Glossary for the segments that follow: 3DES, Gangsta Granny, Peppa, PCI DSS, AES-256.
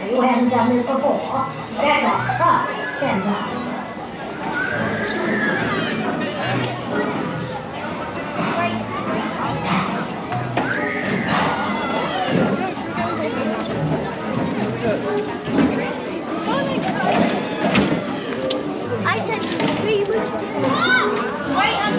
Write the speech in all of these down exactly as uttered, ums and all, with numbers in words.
very when done is before. Better first than done. I said three weeks before. Mom! Wait, I'm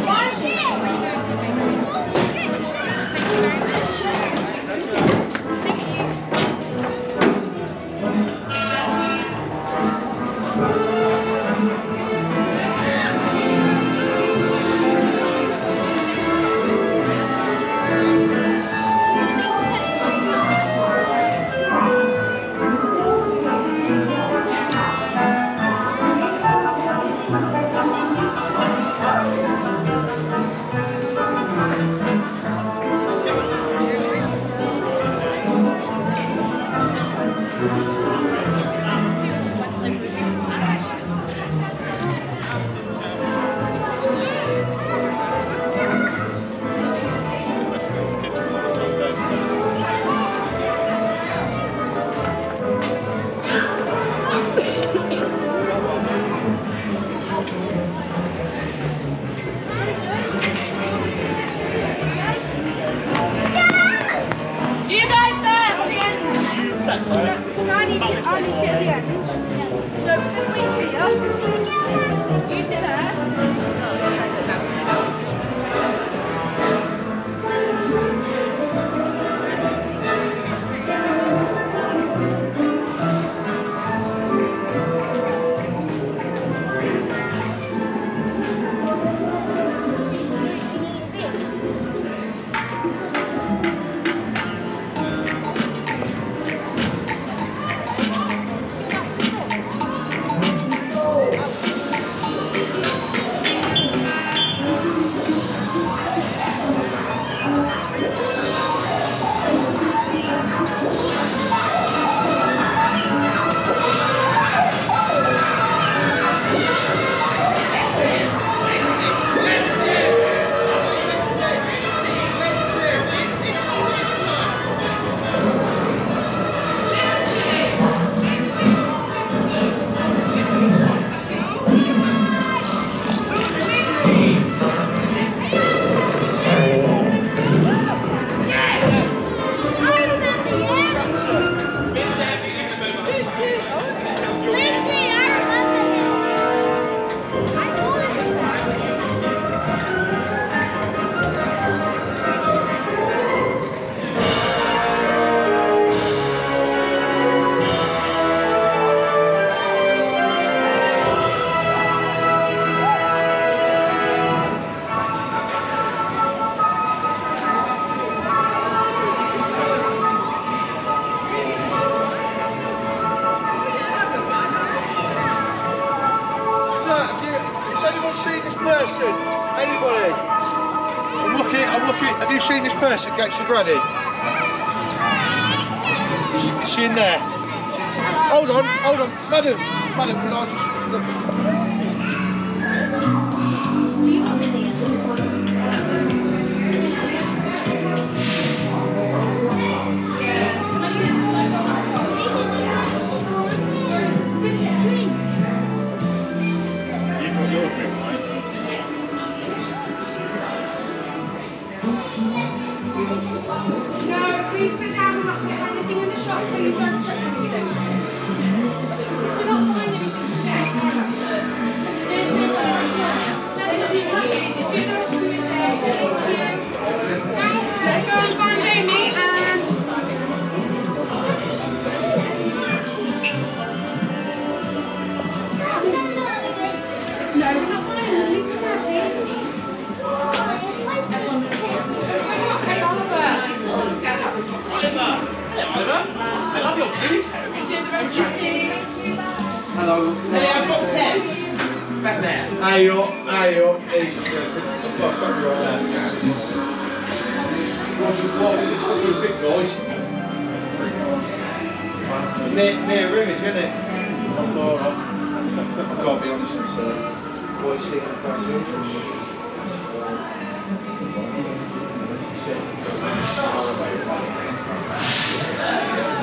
Person, Gangsta Granny. Is she in there? Hold on, hold on, madam, madam, can I just?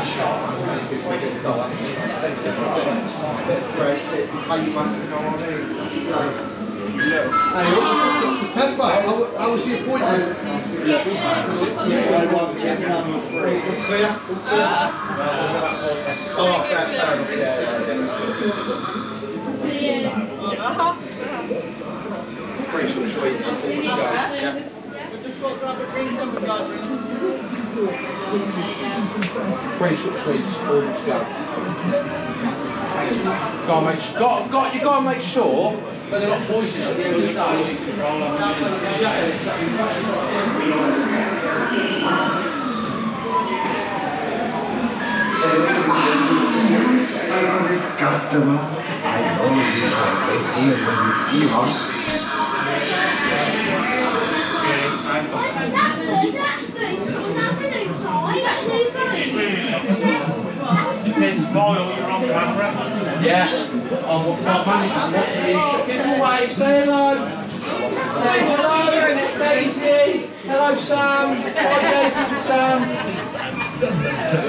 She How you want to go on there? Hey, look, Peppa, how was your appointment? Was it? I want to get down on free. Clear? Oh, fair, fair enough, yeah. Pretty sure Sweden's always going, yeah. Pretty sure Sweden's always going. Got, you got to make sure. But they're not voices at the end of the day. Customer, I know you have a great deal when you see one. It says foil, you're on camera. Yeah. Oh, well, my manager's watching. Give him a wave, say hello. Say hello, Daisy. Hello, Sam. Hi, Daisy for Sam.